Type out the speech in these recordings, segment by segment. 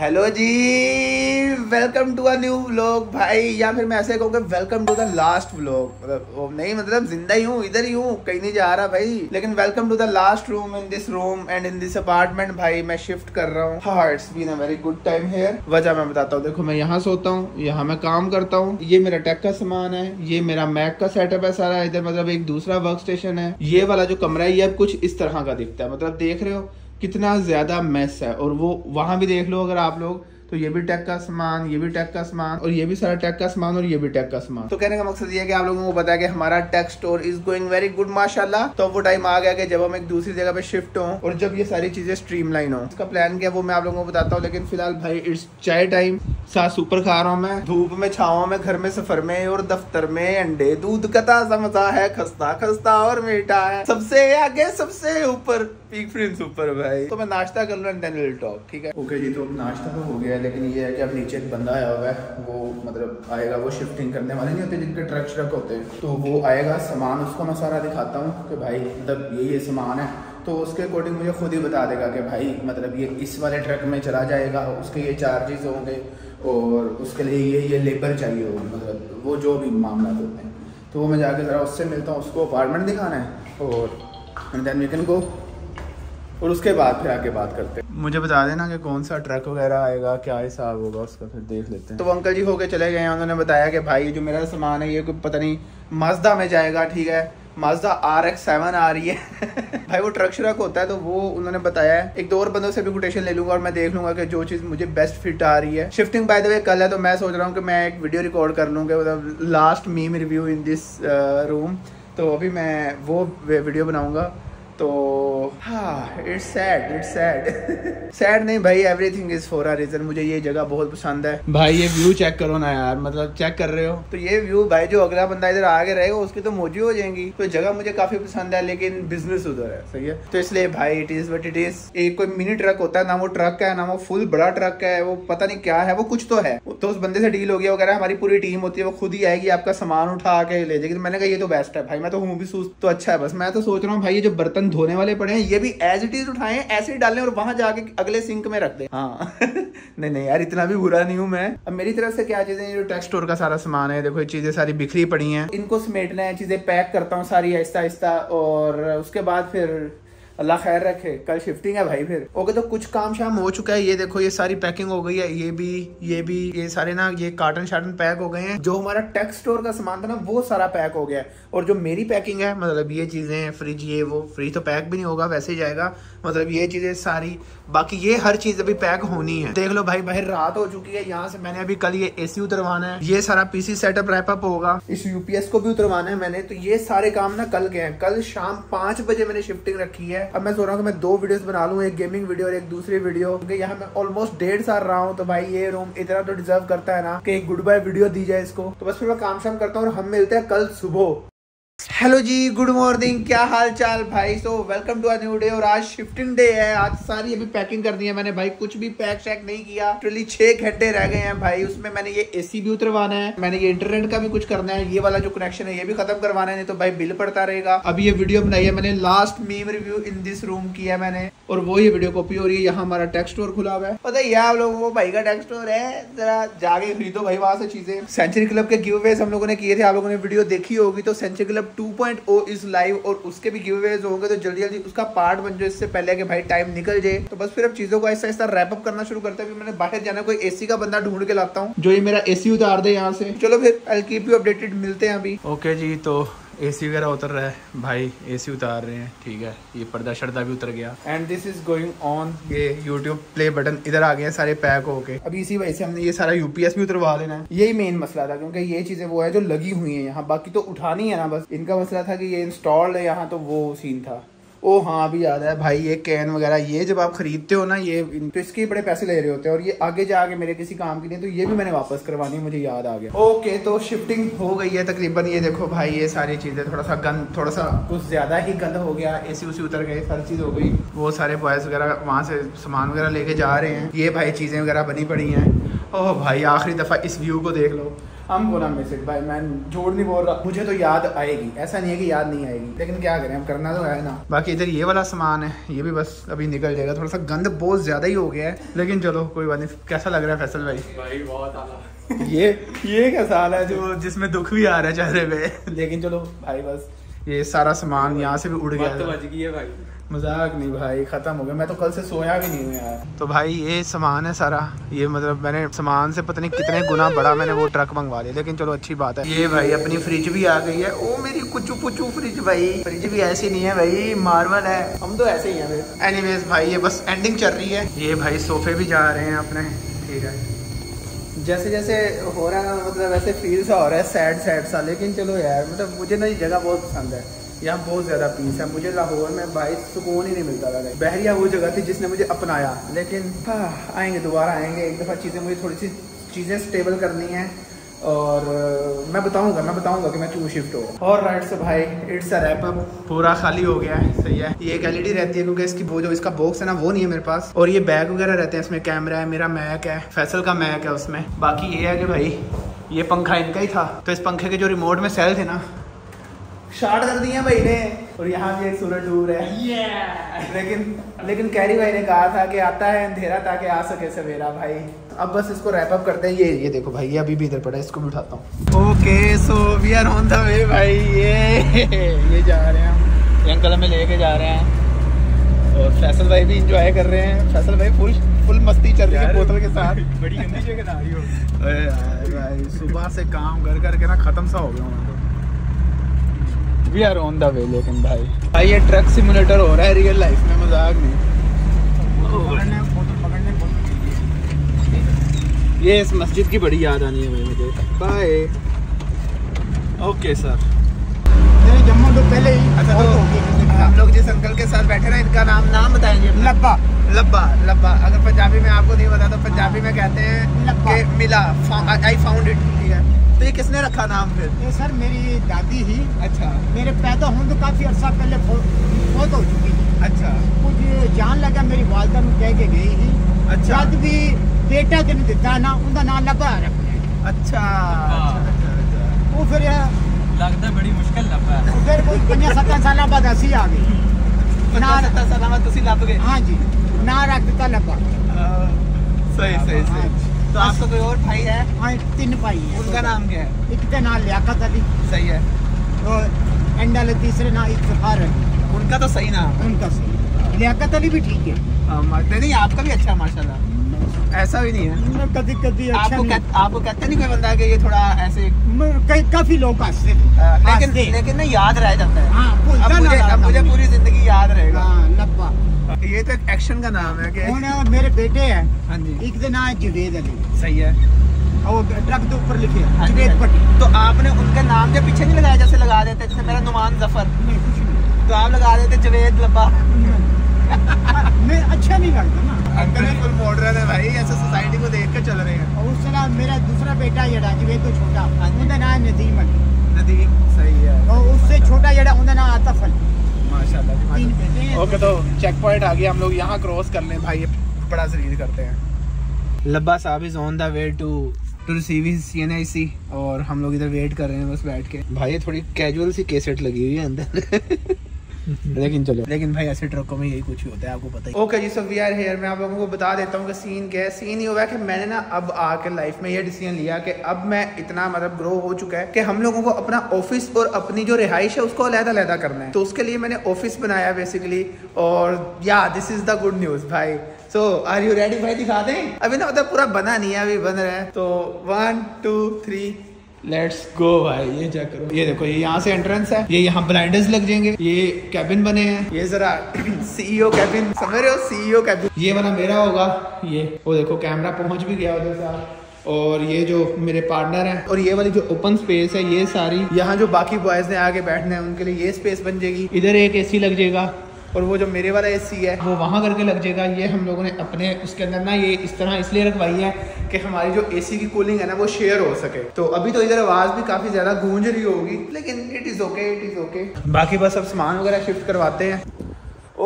Hello जी, welcome to a new vlog भाई, या फिर मैं ऐसे कहूँगा welcome to the last vlog. मतलब जिंदा ही हूँ, इधर ही हूँ, कहीं नहीं जा रहा भाई, लेकिन welcome to the last room in this room and in this apartment. भाई मैं शिफ्ट कर रहा हूँ। हाँ, it's been a very good time here. वजह मैं बताता हूँ, देखो मैं यहाँ सोता हूँ, यहाँ मैं काम करता हूँ, ये मेरा टेक का सामान है, ये मेरा मैक का सेटअप है सारा। इधर मतलब एक दूसरा वर्क स्टेशन है। ये वाला जो कमरा है ये कुछ इस तरह का दिखता है, मतलब देख रहे हो कितना ज़्यादा मैस है। और वो वहाँ भी देख लो अगर आप लोग, तो ये भी टेक का सामान, ये भी टेक का सामान, और ये भी सारा टेक का सामान, और ये भी टेक का सामान। तो कहने का मकसद ये है कि आप लोगों को पता है कि हमारा tech store is going very good माशाल्लाह। तो वो टाइम आ गया कि जब हम एक दूसरी जगह पे शिफ्ट हो और जब ये सारी चीजें स्ट्रीमलाइन हो। इसका प्लान क्या है वो मैं आप लोगों को बताता हूँ, लेकिन फिलहाल भाई इट्स चाय टाइम। सास ऊपर खा रहा हूँ मैं, धूप में, छाओं में, घर में, सफर में और दफ्तर में। अंडे दूध का ताजा मजा है, खस्ता खस्ता और मीठा है, सबसे आगे सबसे ऊपर पीक प्रिंस ऊपर भाई। तो मैं नाश्ता कर लूँ एंड देन विल टॉक, ठीक है? ओके जी, तो नाश्ता तो हो गया, लेकिन ये है कि अब नीचे एक बंदा आया हुआ है, वो मतलब आएगा, वो शिफ्टिंग करने वाले नहीं होते जिनके ट्रक श्रक होते हैं, तो वो आएगा सामान, उसको मैं सारा दिखाता हूँ कि भाई मतलब ये सामान है, तो उसके अकॉर्डिंग मुझे खुद ही बता देगा कि भाई मतलब ये इस वाले ट्रक में चला जाएगा, उसके ये चार्जेस होंगे और उसके लिए ये लेबर चाहिए होगी, मतलब वो जो भी मामला होते हैं। तो वो मैं जाके ज़रा उससे मिलता हूँ, उसको अपार्टमेंट दिखाना है और देन वीकेंड को, और उसके बाद फिर आके बात करते हैं। मुझे बता देना कि कौन सा ट्रक वगैरह आएगा, क्या हिसाब होगा उसका, फिर देख लेते हैं। तो अंकल जी होके चले गए हैं, उन्होंने बताया कि भाई जो मेरा सामान है ये कोई पता नहीं माज़दा में जाएगा, ठीक है, माज़दा RX7 आ रही है भाई वो ट्रक श्रक होता है, तो वो उन्होंने बताया है। एक दो और बंदों से भी कोटेशन ले लूँगा और मैं देख लूँगा कि जो चीज़ मुझे बेस्ट फिट आ रही है। शिफ्टिंग बाय द वे कल है, तो मैं सोच रहा हूँ कि मैं एक वीडियो रिकॉर्ड कर लूँगा, मतलब last meme review in this room, तो अभी मैं वो वीडियो बनाऊँगा। तो हाँ, it's sad, it's sad, sad नहीं भाई, everything is for a reason. मुझे ये जगह बहुत पसंद है भाई। ये व्यू चेक करो ना यार, मतलब चेक कर रहे हो तो ये व्यू भाई, जो अगला बंदा इधर आगे रहेगा उसकी तो मौजी हो जाएंगी। तो जगह मुझे काफी पसंद है, लेकिन बिजनेस उधर है, सही है, तो इसलिए भाई it is what it is. एक कोई मिनी ट्रक होता है ना, वो ट्रक है ना, वो फुल बड़ा ट्रक है, वो पता नहीं क्या है, वो कुछ तो है। तो उस बंदे से डील हो गया, वगैरह हमारी पूरी टीम होती है, वो खुद ही आएगी, आपका सामान उठा के ले जाएगी। मैंने कहा ये तो बेस्ट है भाई, मैं तो हूँ भी सुस्त, तो अच्छा है। बस मैं तो सोच रहा हूँ भाई ये जो बर्तन धोने वाले पड़े हैं ये भी एज इट इज उठाएं, ऐसे ही डालें और वहां जाके अगले सिंक में रख दें। हाँ नहीं नहीं यार, इतना भी बुरा नहीं हूँ मैं। अब मेरी तरफ से क्या चीजें, जो टेक स्टोर का सारा सामान है, देखो ये चीजें सारी बिखरी पड़ी हैं, इनको समेटना है, चीजें पैक करता हूँ सारी आहिस्ता आहिस्ता, और उसके बाद फिर अल्लाह खैर रखे, कल शिफ्टिंग है भाई फिर। ओके, तो कुछ काम शाम हो चुका है। ये देखो ये सारी पैकिंग हो गई है, ये भी ये सारे ना, ये कार्टन शार्टन पैक हो गए हैं। जो हमारा टेक स्टोर का सामान था ना वो सारा पैक हो गया है, और जो मेरी पैकिंग है, मतलब ये चीज़ें, फ्रिज, ये वो, फ्रिज तो पैक भी नहीं होगा, वैसे ही जाएगा, मतलब ये चीज़ें सारी, बाकी ये हर चीज़ अभी पैक होनी है। देख लो भाई, बाहर रात हो चुकी है, यहाँ से मैंने अभी कल ये AC उतरवाना है, ये सारा PC सेटअप रैपअप होगा, इस UPS को भी उतरवाना है मैंने, तो ये सारे काम ना कल के हैं। कल शाम 5 बजे मैंने शिफ्टिंग रखी है। अब मैं सोच रहा हूँ कि मैं 2 वीडियोस बना लूँ, एक गेमिंग वीडियो और एक दूसरी वीडियो, क्योंकि यहाँ मैं ऑलमोस्ट 1.5 साल रहा हूँ, तो भाई ये रूम इतना तो डिजर्व करता है ना कि एक गुड बाय वीडियो दी जाए इसको। तो बस फिर मैं काम शाम करता हूँ और हम मिलते हैं कल सुबह। हेलो जी, गुड मॉर्निंग, क्या हाल चाल भाई। So welcome to a new day, और आज शिफ्टिंग डे है। आज सारी अभी पैकिंग कर दी है मैंने भाई, कुछ भी पैक शैक नहीं किया। टोटली 6 घंटे रह गए हैं भाई, उसमें मैंने ये AC भी उतरवाना है, मैंने ये इंटरनेट का भी कुछ करना है, ये वाला जो कनेक्शन है ये भी खत्म करवाना है, नहीं तो भाई बिल पड़ता रहेगा। अभी ये वीडियो बनाई है मैंने, last meme review in this room किया है मैंने, और वो ये वीडियो कॉपी हो रही है। यहाँ हमारा टेक स्टोर खुला हुआ है, पता है आप लोगों को भाई का टेक स्टोर है, जरा जाके खरीदो भाई वहाँ से चीजें। सेंचुरी क्लब के गिव अवेज हम लोगों ने किए थे, आप लोगों ने वीडियो देखी होगी, तो सेंचुरी क्लब 2.0 इज लाइव और उसके भी गिव अवेज होंगे, तो जल्दी जल्दी उसका पार्ट बन जाए, इससे पहले कि भाई टाइम निकल जाए। तो बस फिर अब चीजों को ऐसा ऐसा रैप अप करना शुरू करते हैं। मैंने बाहर जाना, कोई AC का बंदा ढूंढ के लाता हूँ जो ये मेरा AC उतार दे यहाँ से। चलो फिर आई कीप यू अपडेटेड, मिलते हैं अभी। ओके जी, तो AC वगैरह उतर रहा है भाई, AC उतार रहे हैं, ठीक है, ये पर्दा शर्दा भी उतर गया, and this is going on. ये YouTube प्ले बटन इधर आ गए सारे पैक होके, अभी इसी वजह से हमने ये सारा UPS भी उतरवा लेना है। यही मेन मसला था, क्योंकि ये चीजें वो है जो लगी हुई है यहाँ, बाकी तो उठानी है ना, बस इनका मसला था कि ये इंस्टॉल्ड है यहाँ, तो वो सीन था। ओ हाँ, भी याद है भाई, ये कैन वगैरह ये जब आप खरीदते हो ना, ये तो इसके बड़े पैसे ले रहे होते हैं, और ये आगे जाके मेरे किसी काम की नहीं, तो ये भी मैंने वापस करवानी है, मुझे याद आ गया। ओके, तो शिफ्टिंग हो गई है तकरीबन। ये देखो भाई, ये सारी चीज़ें, थोड़ा सा कुछ ज़्यादा ही गंद हो गया, AC उतर गए, सारी चीज़ हो गई। वो सारे बॉयज़ वगैरह वहाँ से सामान वगैरह लेके जा रहे हैं। ये भाई चीज़ें वगैरह बनी पड़ी हैं। ओह भाई, आखिरी दफ़ा इस व्यू को देख लो, I'm gonna miss it भाई, मैं झूठ नहीं बोल रहा, मुझे तो याद आएगी, ऐसा नहीं है कि याद नहीं आएगी, लेकिन क्या करें, हम करना तो है ना। बाकी इधर ये वाला सामान है, ये भी बस अभी निकल जाएगा, थोड़ा सा गंद बहुत ज्यादा ही हो गया है, लेकिन चलो कोई बात नहीं। कैसा लग रहा है फैसल भाई? भाई बहुत आला ये कैसा साल है जो जिसमें दुख भी आ रहा है चेहरे पे, लेकिन चलो भाई बस ये सारा सामान यहाँ से भी उड़ गया है। बच गई है भाई, मजाक नहीं भाई, खत्म हो गया, मैं तो कल से सोया भी नहीं हूँ यार। तो भाई ये सामान है सारा, ये मतलब मैंने सामान से पता नहीं कितने गुना बड़ा मैंने वो ट्रक मंगवा लिया, लेकिन चलो अच्छी बात है। ये भाई अपनी फ्रिज भी आ गई है, ओ मेरी कुचू पुचू फ्रिज, भाई फ्रिज भी ऐसी नहीं है भाई, मार्बल है, हम तो ऐसे ही है। एनीवेज भाई ये बस एंडिंग चल रही है। ये भाई सोफे भी जा रहे हैं अपने, ठीक है, जैसे जैसे हो रहा है ना, मतलब वैसे फील सा हो रहा है, सैड सैड सा, लेकिन चलो यार मतलब मुझे ना ये जगह बहुत पसंद है, यहाँ बहुत ज़्यादा पीस है। मुझे लाहौर में भाई सुकून ही नहीं मिलता था, बहरिया वो जगह थी जिसने मुझे अपनाया, लेकिन आएंगे दोबारा आएंगे, एक दफ़ा चीज़ें मुझे थोड़ी सी चीज़ें स्टेबल करनी है और मैं बताऊंगा कि मैं क्यों शिफ्ट हो। और राइट से भाई इट्स अ रैप अप, पूरा खाली हो गया है, सही है। ये एक एलईडी रहती है क्योंकि इसकी वो जो इसका बॉक्स है ना वो नहीं है मेरे पास, और ये बैग वगैरह रहते हैं, इसमें कैमरा है, मेरा मैक है, फैसल का मैक है उसमें। बाकी ये है कि भाई ये पंखा इनका ही था, तो इस पंखे के जो रिमोट में सेल थे ना, शार्ट कर दिए भाई ने। और यहाँ भी एक सूरज डूब रहा है लेकिन कैरी भाई ने कहा था कि आता है अंधेरा ताकि आ सके सवेरा। भाई अब बस इसको रैप अप करते हैं। ये देखो भाई, ये अभी भी इधर पड़ा है, इसको भी उठाता हूँ। Okay so we are on the way भाई, ये जा रहे हैं हम, अंकल हमें लेके जा रहे हैं, और फैसल भाई भी इंजॉय कर रहे हैं। फैसल भाई फुल मस्ती चल रही है बोतल के साथ। बड़ी गंदी जगह आ रही हो भाई, सुबह से काम कर करके ना खत्म सा हो गया हूँ। We are on the way. लेकिन भाई ये ट्रक सिमुलेटर हो रहा है रियल लाइफ में, मजाक नहीं। ये इस मस्जिद की बड़ी याद आनी है भाई मुझे। बाय। Okay sir. जम्मू तो पहले ही अच्छा हम लोग जिस अंकल के साथ बैठे ना, इनका नाम बताएंगे। लब्बा लब्बा लब्बा, अगर पंजाबी में आपको नहीं पता तो पंजाबी में कहते हैं कि मिला, आई फाउंड इट। ठीक है, तो ये किसने रखा नाम फिर? ये सर मेरी दादी ही। अच्छा। मेरे पैदा होने तो काफ़ी अर्सा पहले बहुत हो चुकी थी। अच्छा। कुछ जान लगा मेरी वालदा में कह के गई थी। अच्छा। भी बेटा जन दिता ना, उनका नाम लब्बा रखना। अच्छा अच्छा अच्छा। वो फिर लगता बड़ी मुश्किल लब्बा है। फिर कोई 5-7 साल बाद ऐसी आ गई। 5-7 साल बाद तुसी लब्बा गए? हाँ जी, ना रख दिता लब्बा। सही सही सही। तो आपका कोई और भाई है? हाँ, 3 भाई हैं। उनका नाम क्या है? एक का नाम लियाकत अली। सही है। और एंड वाले तीसरे नाम इफ्तिखार अली। उनका तो सही नाम है। उनका सही, लियाकत अली भी ठीक है। नहीं आपका भी अच्छा माशाल्लाह। ऐसा भी नहीं है कभी कभी। आपको कहते नहीं कोई बंदा कि ये थोड़ा ऐसे? काफ़ी लोग हंसते, लेकिन ना याद रह जाता है। मुझे पूरी जिंदगी याद रहेगा लब्बा। ये तो एक्शन का नाम है। कि मेरे बेटे हैं। हाँ जी। एक दिन नाम जुवेद अली। सही है। और ट्रक के ऊपर लिखे जुवेद पटेल। तो आपने उनके नाम जो पीछे नहीं लगाया, जैसे लगा देते, जैसे मेरा नुमान जफर, तो आप लगा देते जुवेद लब्बा। मैं अच्छा नहीं लगता ना। अंकल बिल्कुल मॉडर्न है भाई, ऐसे सोसाइटी को देख कर चल रहे हैं। और उस तरह मेरा दूसरा बेटा जरा जुवेद तो छोटा, उनका नाम नदीम अली। नदीम, सही है। और उससे छोटा जरा, उनका नाम आतफ अली। माशाल्लाह। ओके तो चेक पॉइंट आ गया, हम लोग यहाँ क्रॉस कर लें भाई, बड़ा जरूरी करते हैं। लब्बा साहब is on the way to receive his CNIC, और हम लोग इधर वेट कर रहे हैं बस बैठ के। भाई ये थोड़ी कैजुअल सी कैसेट लगी हुई है अंदर। लेकिन चलो, लेकिन भाई ऐसे ट्रकों में यही कुछ ही होता है, आपको पता ही। ओके जी, सो वी आर हियर। मैं आप लोगों को बता देता हूँ कि सीन क्या है। सीन ये हुआ है कि मैंने ना अब आके लाइफ में ये डिसीजन लिया कि अब मैं इतना मतलब ग्रो हो चुका है कि हम लोगों को अपना ऑफिस और अपनी जो रिहाइश है उसको अलग-अलग करना है। तो उसके लिए मैंने ऑफिस बनाया बेसिकली, और या this is the good news भाई। सो आर यू रेडी भाई? दिखा दें अभी ना, मतलब पूरा बना नहीं है, अभी बन रहा है। तो 1 2 3 लेट्स गो भाई। ये चेक करो, ये देखो, ये यहाँ से एंट्रेंस है, ये यहाँ ब्लाइंडर्स लग जाएंगे, ये कैबिन बने हैं, ये जरा CEO कैबिन समझ रहे हो, CEO कैबिन। ये वाला मेरा होगा, ये वो देखो कैमरा पहुँच भी गया उधर से। और ये जो मेरे पार्टनर हैं, और ये वाली जो ओपन स्पेस है, ये सारी यहाँ जो बाकी बॉयज़ ने आके बैठना है उनके लिए ये स्पेस बन जाएगी। इधर एक AC लग जाएगा, और वो जो मेरे वाला AC है वो वहाँ करके लग जाएगा। ये हम लोगों ने अपने उसके अंदर ना ये इस तरह इसलिए रखवाई है कि हमारी जो AC की कूलिंग है ना वो शेयर हो सके। तो अभी तो इधर आवाज़ भी काफ़ी ज़्यादा गूंज रही होगी, लेकिन it is okay, it is okay. बाकी बस अब सामान वगैरह शिफ्ट करवाते हैं।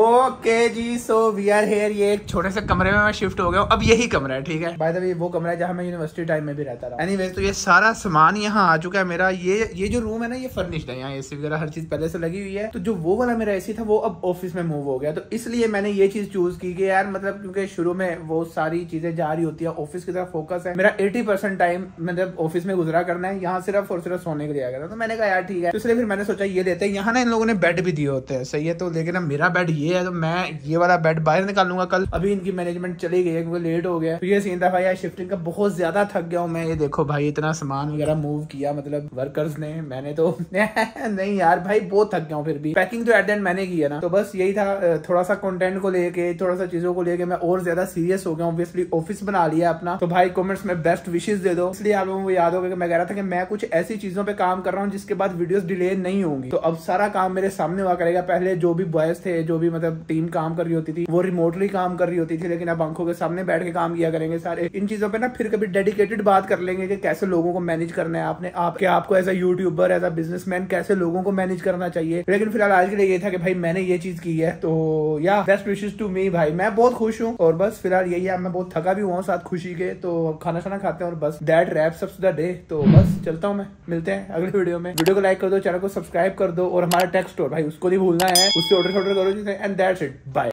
ओके जी, सो वी आर हेयर। ये एक छोटे से कमरे में मैं शिफ्ट हो गया हूँ, अब यही कमरा है, ठीक है। बाय द वे वो कमरा है जहाँ मैं यूनिवर्सिटी टाइम में भी रहता रहा। एनीवेज, तो ये सारा सामान यहाँ आ चुका है मेरा। ये जो रूम है ना, ये फर्निश्ड है, यहाँ एसी वगैरह हर चीज पहले से लगी हुई है। तो जो वो वाला मेरा एसी था वो अब ऑफिस में मूव हो गया, तो इसलिए मैंने ये चीज चूज की कि यार मतलब क्योंकि शुरू में वो सारी चीजें जा रही होती है, ऑफिस की तरफ फोकस है मेरा। 80% टाइम मतलब ऑफिस में गुजरा करना है, यहाँ सिर्फ और सिर्फ सोने के लिए आ गया था। तो मैंने कहा यार ठीक है, तो इसलिए फिर मैंने सोचा ये लेते हैं। यहाँ ना इन लोगों ने बेड भी दिए होते हैं, सही है। तो लेकिन अब मेरा बेड ये है, तो मैं ये वाला बेड बाहर निकालूंगा कल। अभी इनकी मैनेजमेंट चली गई है क्योंकि लेट हो गया। तो ये सीन था भाई, यार शिफ्टिंग का बहुत ज्यादा थक गया हूँ मैं। ये देखो भाई, इतना सामान वगैरह मूव किया मतलब वर्कर्स ने, मैंने तो नहीं यार भाई बहुत थक गया हूँ। फिर भी पैकिंग तो एट द एंड मैंने की है ना, तो बस यही था। थोड़ा सा कंटेंट को लेके, थोड़ा सा चीजों को लेके मैं और ज्यादा सीरियस हो गया। ऑब्वियसली ऑफिस बना लिया अपना, तो भाई कमेंट्स में बेस्ट विशेष दे दो। इसलिए आप लोगों को याद होगा कि मैं कह रहा था कि मैं कुछ ऐसी चीजों पे काम कर रहा हूँ जिसके बाद वीडियोस डिले नहीं होंगी। तो अब सारा काम मेरे सामने हुआ करेगा। पहले जो भी बॉयज थे, जो भी मतलब टीम काम कर रही होती थी, वो रिमोटली काम कर रही होती थी, लेकिन अब आंखों के सामने बैठ के काम किया करेंगे सारे। इन चीजों पे ना फिर कभी डेडिकेटेड बात कर लेंगे कि कैसे लोगों को मैनेज करना है आपने, आपके आपको as a YouTuber, as a businessman कैसे लोगों को मैनेज करना चाहिए। लेकिन फिलहाल आज के लिए ये था कि भाई मैंने ये चीज की है, तो या बेस्ट विशेस टू मी भाई, मैं बहुत खुश हूँ। और बस फिलहाल यही है, मैं बहुत थका भी हुआ हूँ साथ खुशी के। तो खाना खाना खाते हैं और बस that wraps up the day. तो बस चलता हूँ मैं, मिलते हैं अगले वीडियो में। वीडियो को लाइक कर दो, चैनल को सब्सक्राइब कर दो, और हमारा टेक्स्ट स्टोर भाई उसको नहीं भूलना है, उससे ऑर्डर करो। And that's it, bye.